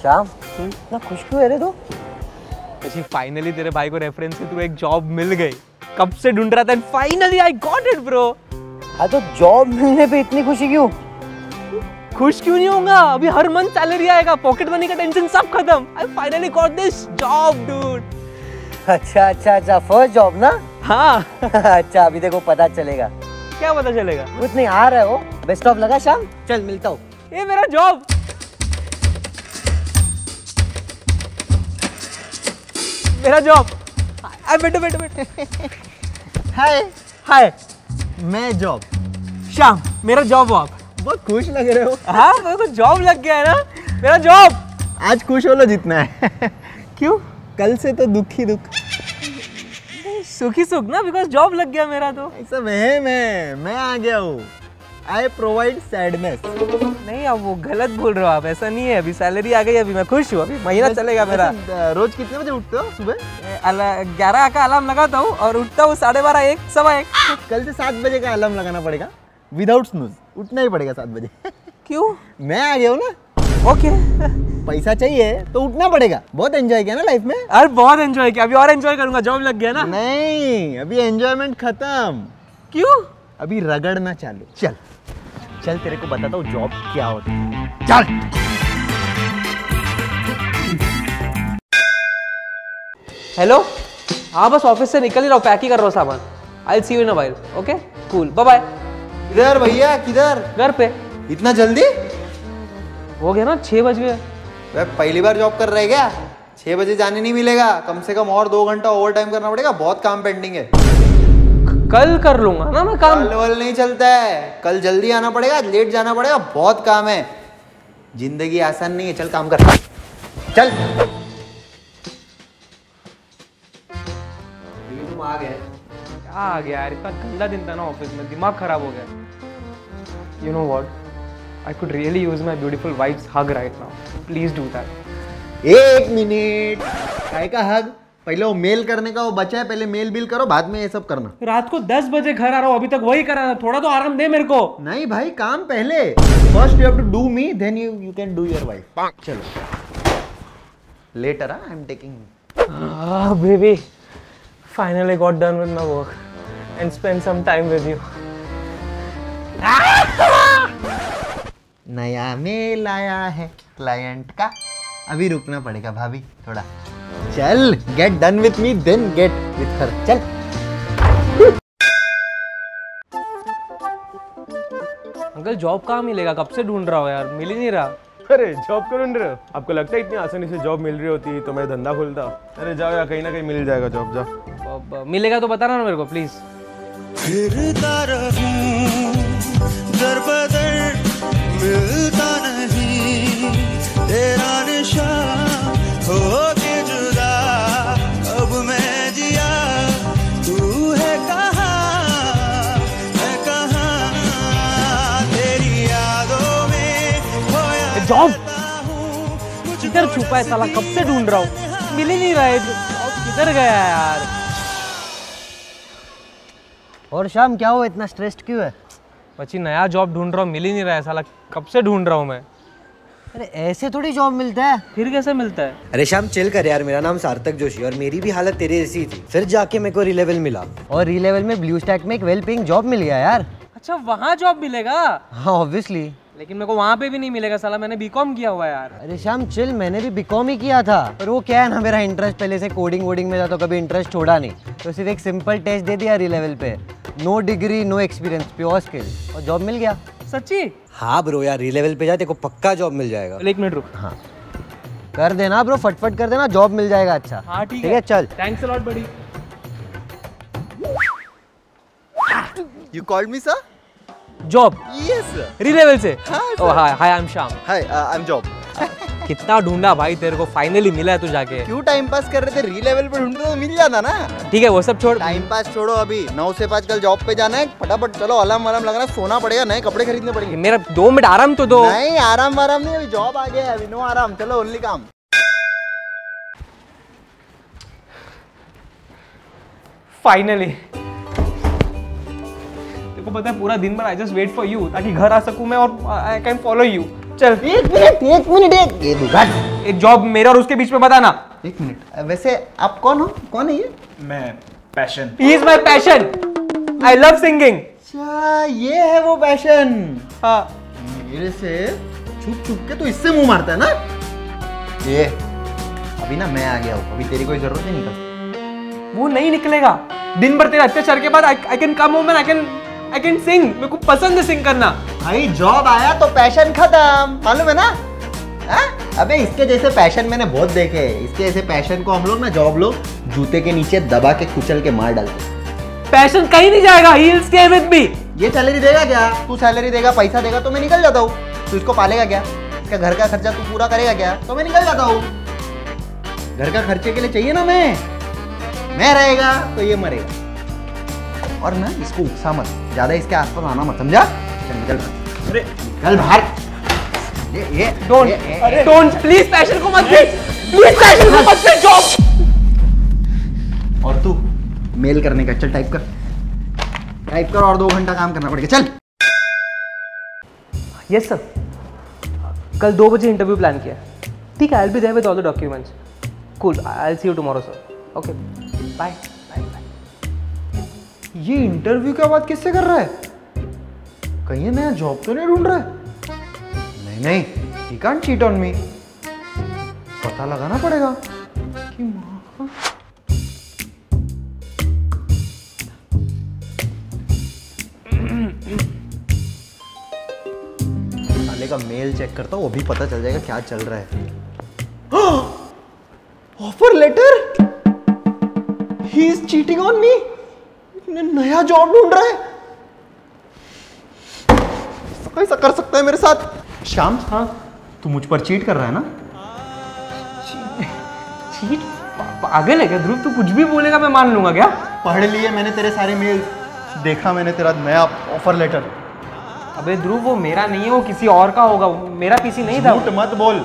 श्याम ना खुश क्यों है रे तू? तो फाइनली तेरे भाई को रेफरेंस से तू एक जॉब मिल गई, कब से ढूंढ रहा था and finally I got it bro. हाँ तो जॉब मिलने पे इतनी खुशी क्यों? खुश क्यों नहीं होगा, अभी हर मंथ सैलरी आएगा, पॉकेट मनी का टेंशन सब खत्म। I finally got this job dude. अच्छा अच्छा अच्छा फर्स्ट जॉब ना? हाँ अच्छा अभी देखो पता चलेगा। क्या पता चलेगा? कुछ नहीं, आ रहा है वो, बेस्ट ऑफ लगा शाम, चल मिलता हूँ। ये मेरा जॉब। मेरा जॉब। बैठो बैठो बैठो। हाय हाय मैं जॉब। श्याम मेरा जॉब हो, आप बहुत खुश लग रहे हो। हाँ मेरे को जॉब लग गया है ना, मेरा जॉब। आज खुश हो लो जितना है। क्यों? कल से तो दुखी दुख सुखी सुख ना, बिकॉज जॉब लग गया मेरा। तो ऐसा वहम है, मैं आ गया हूँ। I provide sadness. नहीं अब वो गलत बोल रहे हो आप, ऐसा नहीं है। अभी सैलरी आ गई, अभी मैं खुश हूँ, अभी महीना चलेगा मेरा। रोज कितने बजे उठते हो? सुबह 11 का अलार्म लगाता हूँ और उठता हूँ 12:30, 1, 1:15। कल से 7 बजे का अलार्म लगाना पड़ेगा, विदाउट स्नूज, उठना ही पड़ेगा 7 बजे। क्यों? मैं आ गया हूँ ना। ओके पैसा चाहिए तो उठना पड़ेगा। बहुत एंजॉय किया ना लाइफ में? अरे बहुत एंजॉय किया, अभी और एंजॉय करूंगा, जॉब लग गया ना। नहीं अभी एंजॉयमेंट खत्म। क्यों? अभी रगड़ना चालू। चल चल तेरे को बताता हूँ जॉब क्या होती है, चल। हेलो हाँ बस ऑफिस से निकल ही रहा हूँ, पैक ही कर रहा हूँ सामान। I see you in a while. Okay cool bye bye. किधर भैया किधर? घर पे। इतना जल्दी हो गया ना, 6 बज गए। पहली बार जॉब कर रहे क्या? 6 बजे जाने नहीं मिलेगा, कम से कम और 2 घंटा ओवर टाइम करना पड़ेगा, बहुत काम पेंडिंग है। कल कर लूंगा ना मैं काम। कल नहीं चलता है, कल जल्दी आना पड़ेगा, लेट जाना पड़ेगा, बहुत काम है। जिंदगी आसान नहीं है, चल काम कर चल। तुम आ गए? क्या आ गया यार, इतना गंदा दिन था ना ऑफिस में, दिमाग खराब हो गया। You know what, I could really use my beautiful wife's hug right now, please do that. 1 minute, काय का हग? पहले वो मेल करने का वो बचा है, पहले मेल बिल करो, बाद में ये सब करना। रात को 10 बजे घर आ रहा हूँ, अभी तक वही कर रहा था, थोड़ा तो आराम दे मेरे को। नहीं भाई काम पहले, first you have to do me then you can do your wife. चलो later I am taking baby. Finally got done with my work and spend some time with you. नया मेल आया है क्लाइंट का, अभी रुकना पड़ेगा भाभी थोड़ा। चल get done with me then get with her. चल अंकल जॉब कहाँ मिलेगा, कब से ढूंढ रहा हो यार, मिल ही नहीं रहा। अरे जॉब क्यों ढूंढ रहे हो? आपको लगता है इतनी आसानी से जॉब मिल रही होती तो मैं धंधा खोलता? अरे जाओ यार, कहीं ना कहीं मिल जाएगा जॉब, जाओ। मिलेगा तो बताना ना मेरे को प्लीज। फिरता रहूं दर बदर, मिलता नहीं तेरा निशा, हो जॉब किधर छुपा है साला, कब से ढूंढ रहा हूँ, मिल ही नहीं रहा है, किधर गया यार। और शाम क्या हुआ, इतना स्ट्रेस्ड क्यों है? बच्ची नया जॉब ढूंढ रहा हूँ, मिल ही नहीं रहा है साला, कब से ढूंढ रहा हूँ मैं। अरे ऐसे थोड़ी जॉब मिलता है। फिर कैसे मिलता है? अरे शाम चिल कर यार, मेरा नाम सार्थक जोशी और मेरी भी हालत तेरे जैसी थी, फिर जाके मेरे को रिलेवल मिला और रिलेवल में ब्लूस्टैक में एक वेल पेइंग जॉब मिल गया यार। अच्छा वहाँ जॉब मिलेगा? हाँ ऑब्वियसली, लेकिन मेरे को वहाँ पे भी नहीं मिलेगा साला, मैंने बीकॉम किया हुआ है यार। अरे श्याम चिल, मैंने भी बीकॉम ही किया था, पर वो क्या है ना, मेरा इंटरेस्ट पहले से कोडिंग वोडिंग में था तो कभी इंटरेस्ट छोड़ा नहीं, तो सिर्फ एक सिंपल टेस्ट दे दिया रिलेवल पे, no degree no experience pure skill, और जॉब मिल गया। सच्ची? हाँ ब्रो यार, रिलेवल पे जाते को पक्का जॉब मिल जाएगा। 1 मिनट रुक। हाँ कर देना ब्रो, फटफट कर देना, जॉब मिल जाएगा। अच्छा हाँ ठीक है चल, thanks a lot buddy. You called me sir? Job? Yes Relevel से। Oh hi hi I am Shyam. Hi I am job. कितना ढूंढा भाई तेरे को, फाइनली मिला है तू जाके। क्यों टाइम पास कर रहे थे, रिलेवल पे ढूंढते तो मिल जाता ना। ठीक है वो सब छोड़, टाइम पास छोड़ो, अभी 9 से 5 कल जॉब पे जाना है, फटाफट चलो, अलार्म वालाम लगाना, सोना पड़ेगा, नए कपड़े खरीदने पड़ेंगे। मेरा 2 मिनट आराम तो दो। नहीं आराम वाराम नहीं, अभी जॉब आ गया है, अभी नो आराम, चलो ओनली काम। फाइनली पता है पूरा दिन भर I just wait for you, ताकि घर आ सकूं मैं और आई कैन फॉलो यू। चल एक मिनट ये जॉब मेरा और उसके बीच में बताना। एक मिनट, वैसे आप कौन हो? कौन है ये? मैं passion. He is my passion. I love singing. अच्छा ये है वो पैशन। हाँ। मेरे से छुप छुप के तो इससे मुंह मारता है ना। ये अभी ना मैं आ गया हूँ, अभी तेरी कोई जरूरत ही नहीं निकल। वो नहीं निकलेगा। दिन भर तेरे अत्याचार के बाद I can come home and I can sing. मेरे को पसंद है सिंग करना। भाई जॉब आया तो पैशन खत्म, मालूम है ना? आ? अबे इसके जैसे पैशन मैंने बहुत देखे। इसके जैसे पैशन को हम लोग ना जॉब लोग जूते के नीचे दबा के कुचल के मार डालते। पैशन कहीं नहीं जाएगा, he will stay with me. ये सैलरी देगा क्या? तू सैलरी देगा, पैसा देगा तो मैं निकल जाता हूँ। तू इसको पालेगा क्या? इसका घर का खर्चा तू पूरा करेगा क्या? तो मैं निकल जाता हूँ। घर का खर्चे के लिए चाहिए ना मैं रहेगा तो ये मरेगा। और ना इसको उकसा मत, ज्यादा इसके आसपास आना मत, समझा? चल निकल बाहर। अरे निकल बाहर। ये डोंट प्लीज पैशन को मत दे, प्लीज पैशन को मत दे जॉब। और तू मेल करने का, चल टाइप कर और 2 घंटा काम करना पड़ेगा। चल यस सर, कल 2 बजे इंटरव्यू प्लान किया। ठीक है, I will be there with all the documents. Cool, I will see you tomorrow sir. Okay bye. ये इंटरव्यू का बात किससे कर रहा है? कहीं नया जॉब तो नहीं ढूंढ रहा है? नहीं, he can't cheat on me. पता लगाना पड़ेगा कि साले का मेल चेक करता हूँ, वो भी पता चल जाएगा क्या चल रहा है। Offer letter, he is cheating on me. नया जॉब ढूंढ रहा है, कैसा कर सकता है मेरे साथ? श्याम, हाँ तू मुझ पर चीट कर रहा है ना? चीट? पागल है क्या ध्रुव? तू कुछ भी बोलेगा मैं मान लूंगा क्या? पढ़ लिए मैंने तेरे सारे मेल, देखा मैंने तेरा नया ऑफर लेटर। अबे ध्रुव वो मेरा नहीं है, वो किसी और का होगा, मेरा किसी नहीं था। झूठ मत बोल,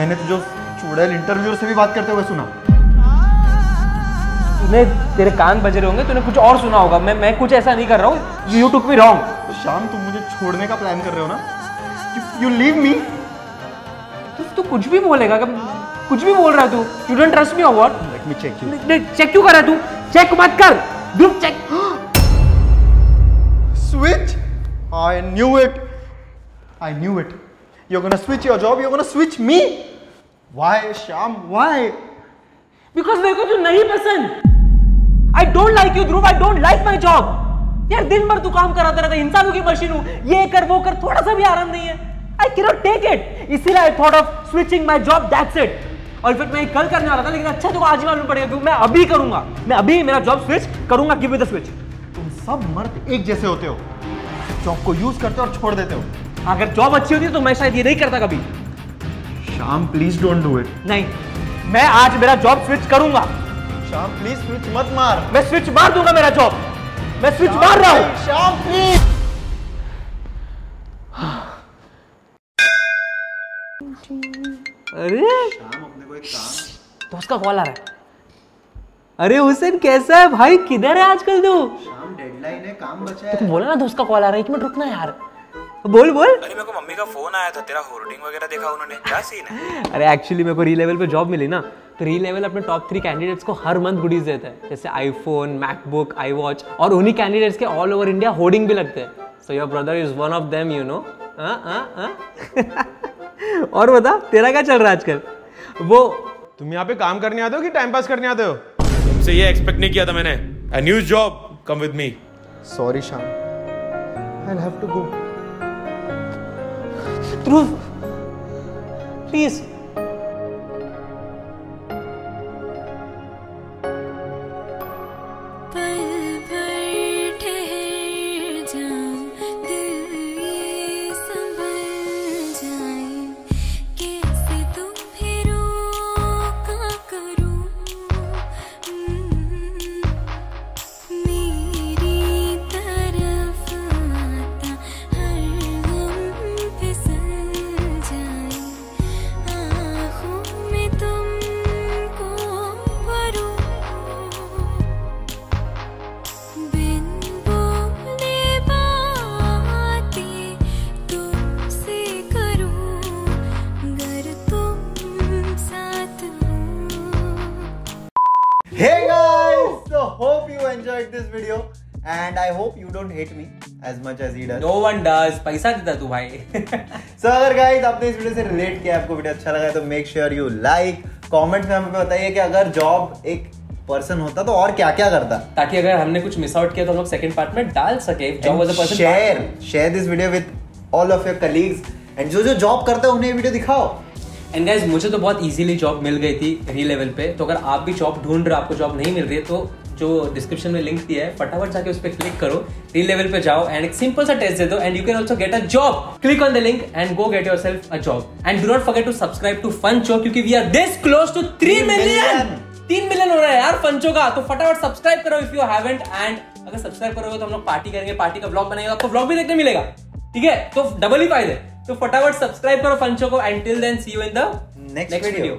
मैंने तुझे चुड़ैल इंटरव्यूअर से भी बात करते हुए सुना। तेरे कान बज रहे होंगे, तूने कुछ और सुना होगा। मैं कुछ ऐसा नहीं कर रहा हूँ। You took me wrong। शाम तुम मुझे छोड़ने का प्लान कर रहे हो ना? You leave me। तू कुछ भी बोलेगा, कुछ भी बोल रहा है तू। You don't trust me or what? Let me check you। नहीं चेक क्यों कर रहा है तू? चेक मत कर। Group check। Switch? I knew it। You're gonna switch your job. You're gonna switch me। Why, Sham? Why? Because मेरे को तू नहीं पसंद। I don't like you, Dhruv. I don't like my job. यार दिन भर तू काम कराता रहता है, इंसानों की मशीन हूँ, ये कर वो कर, थोड़ा सा भी आराम नहीं है। I cannot take it. इसीलिए I thought of switching my job. That's it. और फिर मैं कल करने वाला था, लेकिन अच्छा तो आज ही मालूम पड़ेगा क्योंकि मैं अभी करूँगा। मैं अभी मेरा जॉब स्विच करूँगा। Give me the switch. तुम सब मर्द एक जैसे होते हो, जॉब को यूज करते हो और छोड़ देते हो। अगर जॉब अच्छी होती तो मैं शायद ये नहीं करता कभी। Shyam please don't do it. नहीं, मैं आज मेरा जॉब स्विच करूंगा। श्याम प्लीज स्विच मत मार। मैं स्विच मार दूंगा मेरा जॉब। मैं स्विच मार रहा हूं। श्याम प्लीज। अरे श्याम अपने को एक काम, दोस्त का कॉल आ रहा है। अरे हुसैन कैसा है भाई, किधर है आजकल तू? श्याम डेडलाइन है, काम बचा है। तुम बोला ना दोस्त का कॉल आ रहा है, 1 मिनट रुकना यार। बोल। अरे मेरे को मम्मी का फोन आया था, तेरा होर्डिंग वगैरह देखा उन्होंने, क्या सीन है? अरे एक्चुअली मेरे को रीलेवल पे जॉब मिली ना, तो रीलेवल अपने टॉप 3 कैंडिडेट्स को हर मंथ गुडीज देता है, जैसे आईफोन, मैकबुक, आई वॉच, और उन्हीं कैंडिडेट्स के ऑल ओवर इंडिया होर्डिंग भी लगते हैं। So your brother is one of them, you know. और बता तेरा क्या चल रहा है आजकल? वो तुम यहाँ पे काम करने आते हो कि टाइम पास करने आते हो? तुमसे ये एक्सपेक्ट नहीं किया था मैंने। A new job, come with me. Sorry Shyam, I have to go. Dhruv, please. like this video and I hope you don't hate me as much as he does. No one does. पैसा देता तू भाई. So अगर guys आपने इस video से relate किया, आपको वीडियो अच्छा लगा तो make sure you like. Comments में हमें बताइए कि अगर जॉब एक पर्सन होता तो और क्या क्या करता, ताकि अगर हमने कुछ मिस आउट किया तो हम लोग सेकंड पार्ट में डाल सके. Job was a person. Share this video with all of your colleagues and जो जो जॉब करते हैं उन्हें वीडियो दिखाओ. एंड गाइस मुझे तो बहुत इजीली जॉब मिल गई थी रिलेवल पे, तो अगर आप भी जॉब ढूंढ रहे हो, आपको जॉब नहीं मिल रही है, तो जो डिस्क्रिप्शन में लिंक दिया है फटाफट जाके उस पर क्लिक करो, रिलेवल पे जाओ एंड एक सिंपल सा टेस्ट दे दो and you can also get a job. Click on the link and go get yourself a job and do not forget to subscribe to फनचो, क्योंकि we are this close to 3 million. 3 million हो रहा है यार फनचो का, तो फटाफट subscribe करो if you haven't. And अगर सब्सक्राइब करोगे तो हम लोग पार्टी करेंगे, पार्टी का ब्लॉग बनेगा, आपको ब्लॉग भी देखने मिलेगा. ठीक है, तो डबल ही फायदे. तो फटाफट सब्सक्राइब करो फनचो को and till then see you in the next video.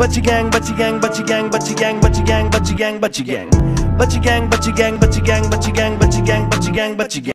Bachiegang, Bachiegang, Bachiegang, Bachiegang, Bachiegang, Bachiegang, Bachiegang, Bachiegang, Bachiegang, Bachiegang, Bachiegang, Bachiegang, Bachiegang, Bachiegang.